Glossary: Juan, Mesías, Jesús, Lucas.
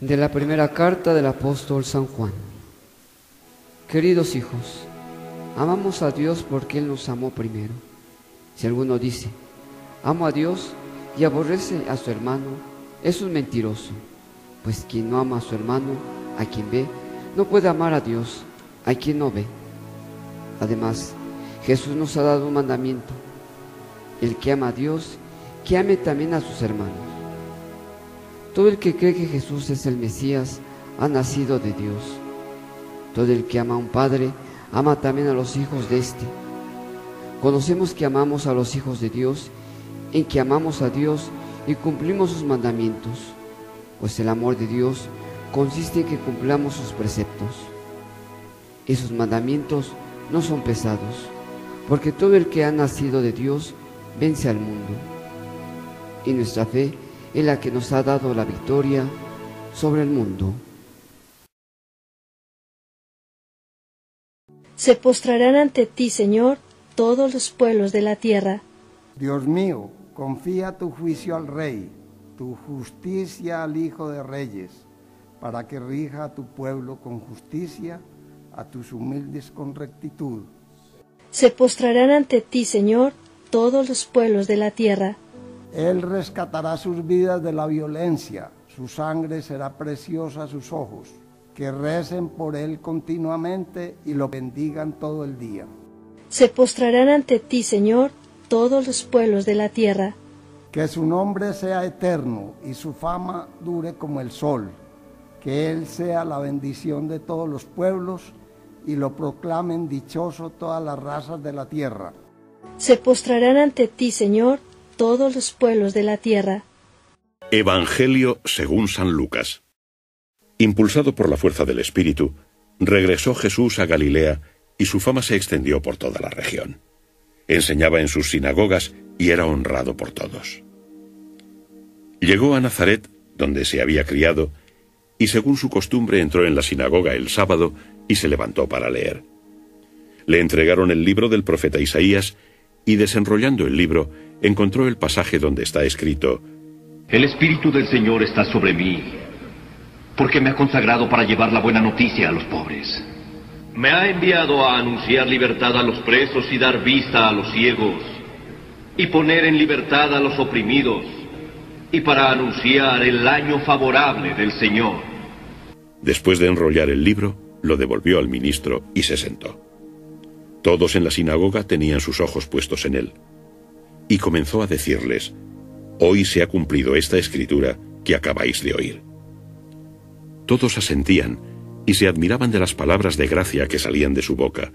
de la primera carta del apóstol San Juan. Queridos hijos, amamos a Dios porque Él nos amó primero. Si alguno dice, amo a Dios y aborrece a su hermano, es un mentiroso, pues quien no ama a su hermano, a quien ve, no puede amar a Dios, a quien no ve. Además, Jesús nos ha dado un mandamiento: el que ama a Dios, que ame también a sus hermanos. Todo el que cree que Jesús es el Mesías ha nacido de Dios. Todo el que ama a un padre, ama también a los hijos de éste. Conocemos que amamos a los hijos de Dios, en que amamos a Dios y cumplimos sus mandamientos, pues el amor de Dios consiste en que cumplamos sus preceptos. Esos mandamientos no son pesados, porque todo el que ha nacido de Dios vence al mundo. Y nuestra fe es la que nos ha dado la victoria sobre el mundo. Se postrarán ante ti, Señor, todos los pueblos de la tierra. Dios mío, confía tu juicio al Rey, tu justicia al Hijo de Reyes, para que rija a tu pueblo con justicia, a tus humildes con rectitud. Se postrarán ante ti, Señor, todos los pueblos de la tierra. Él rescatará sus vidas de la violencia, su sangre será preciosa a sus ojos. Que recen por Él continuamente y lo bendigan todo el día. Se postrarán ante ti, Señor, todos los pueblos de la tierra. Que su nombre sea eterno y su fama dure como el sol. Que Él sea la bendición de todos los pueblos y lo proclamen dichoso todas las razas de la tierra. Se postrarán ante ti, Señor, todos los pueblos de la tierra. Evangelio según San Lucas. Impulsado por la fuerza del Espíritu, regresó Jesús a Galilea y su fama se extendió por toda la región. Enseñaba en sus sinagogas y era honrado por todos. Llegó a Nazaret, donde se había criado, y según su costumbre entró en la sinagoga el sábado y se levantó para leer. Le entregaron el libro del profeta Isaías y, desenrollando el libro, encontró el pasaje donde está escrito: «El Espíritu del Señor está sobre mí, porque me ha consagrado para llevar la buena noticia a los pobres. Me ha enviado a anunciar libertad a los presos y dar vista a los ciegos, y poner en libertad a los oprimidos, y para anunciar el año favorable del Señor». Después de enrollar el libro, lo devolvió al ministro y se sentó. Todos en la sinagoga tenían sus ojos puestos en él. Y comenzó a decirles: «Hoy se ha cumplido esta escritura que acabáis de oír». Todos asentían y se admiraban de las palabras de gracia que salían de su boca,